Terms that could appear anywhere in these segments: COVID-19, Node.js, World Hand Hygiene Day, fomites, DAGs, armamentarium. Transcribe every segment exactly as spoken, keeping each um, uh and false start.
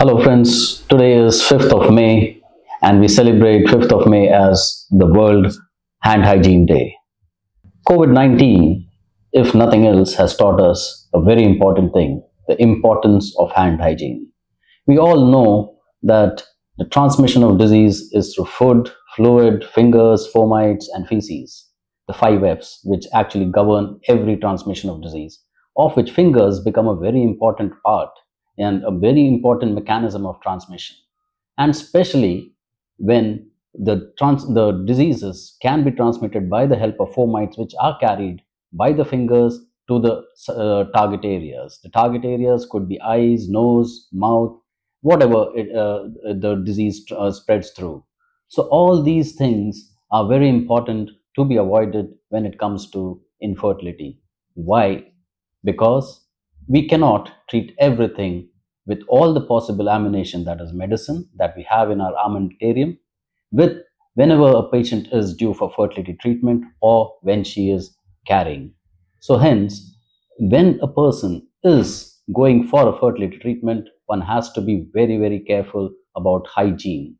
Hello friends, today is fifth of May and we celebrate fifth of May as the World Hand Hygiene Day. COVID nineteen, if nothing else, has taught us a very important thing, the importance of hand hygiene. We all know that the transmission of disease is through food, fluid, fingers, fomites and feces, the five F's which actually govern every transmission of disease, of which fingers become a very important part and a very important mechanism of transmission, and especially when the, trans the diseases can be transmitted by the help of fomites, which are carried by the fingers to the uh, target areas. The target areas could be eyes, nose, mouth, whatever it, uh, the disease uh, spreads through. So all these things are very important to be avoided when it comes to infertility. Why? Because we cannot treat everything with all the possible ammunition, that is medicine, that we have in our armamentarium with whenever a patient is due for fertility treatment or when she is carrying. So hence, when a person is going for a fertility treatment, one has to be very, very careful about hygiene.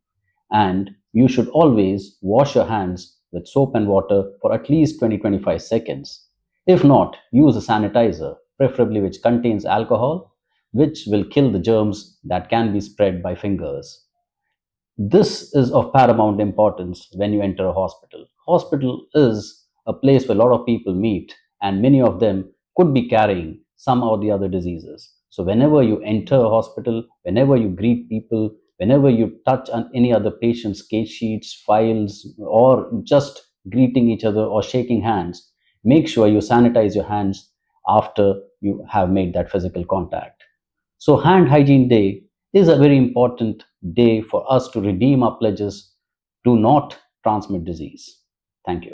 And you should always wash your hands with soap and water for at least twenty to twenty-five seconds. If not, use a sanitizer, preferably which contains alcohol, which will kill the germs that can be spread by fingers. This is of paramount importance when you enter a hospital. Hospital is a place where a lot of people meet, and many of them could be carrying some or the other diseases. So whenever you enter a hospital, whenever you greet people, whenever you touch on any other patient's case sheets, files, or just greeting each other or shaking hands, make sure you sanitize your hands after you have made that physical contact. So Hand Hygiene Day is a very important day for us to redeem our pledges. Do not transmit disease. Thank you.